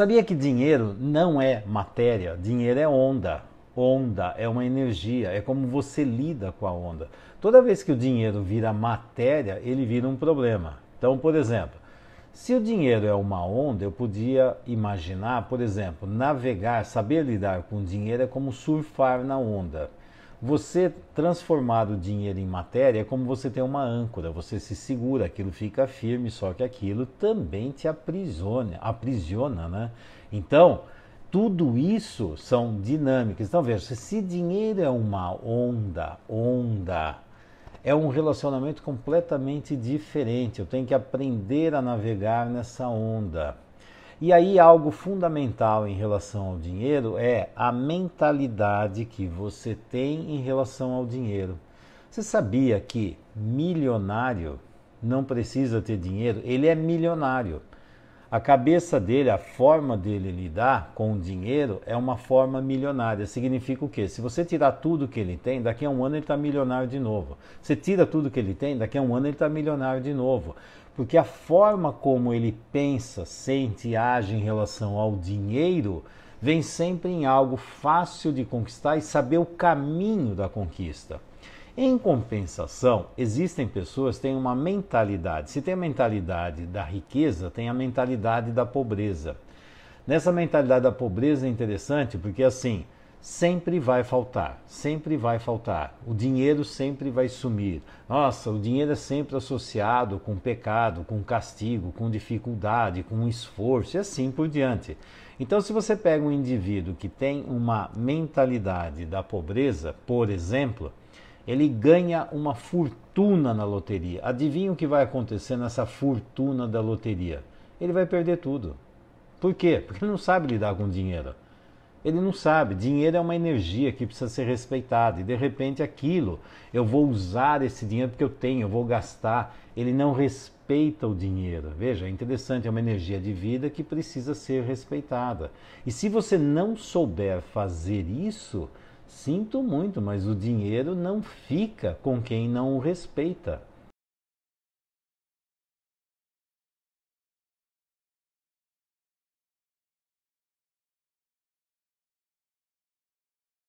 Sabia que dinheiro não é matéria, dinheiro é onda. Onda é uma energia, é como você lida com a onda. Toda vez que o dinheiro vira matéria, ele vira um problema. Então, por exemplo, se o dinheiro é uma onda, eu podia imaginar, por exemplo, navegar, saber lidar com o dinheiro é como surfar na onda. Você transformar o dinheiro em matéria é como você ter uma âncora, você se segura, aquilo fica firme, só que aquilo também te aprisiona, né? Então, tudo isso são dinâmicas. Então, veja, se dinheiro é uma onda, é um relacionamento completamente diferente. Eu tenho que aprender a navegar nessa onda. E aí, algo fundamental em relação ao dinheiro é a mentalidade que você tem em relação ao dinheiro. Você sabia que milionário não precisa ter dinheiro? Ele é milionário. A cabeça dele, a forma dele lidar com o dinheiro é uma forma milionária. Significa o quê? Se você tirar tudo que ele tem, daqui a um ano ele está milionário de novo. Você tira tudo que ele tem, daqui a um ano ele está milionário de novo. Porque a forma como ele pensa, sente e age em relação ao dinheiro vem sempre em algo fácil de conquistar e saber o caminho da conquista. Em compensação, existem pessoas que têm uma mentalidade. Se tem a mentalidade da riqueza, tem a mentalidade da pobreza. Nessa mentalidade da pobreza é interessante porque assim, sempre vai faltar, sempre vai faltar. O dinheiro sempre vai sumir. Nossa, o dinheiro é sempre associado com pecado, com castigo, com dificuldade, com esforço e assim por diante. Então, se você pega um indivíduo que tem uma mentalidade da pobreza, por exemplo, ele ganha uma fortuna na loteria. Adivinha o que vai acontecer nessa fortuna da loteria? Ele vai perder tudo. Por quê? Porque ele não sabe lidar com dinheiro. Ele não sabe. Dinheiro é uma energia que precisa ser respeitada. E de repente aquilo, eu vou usar esse dinheiro porque eu tenho, eu vou gastar. Ele não respeita o dinheiro. Veja, é interessante, é uma energia de vida que precisa ser respeitada. E se você não souber fazer isso, sinto muito, mas o dinheiro não fica com quem não o respeita.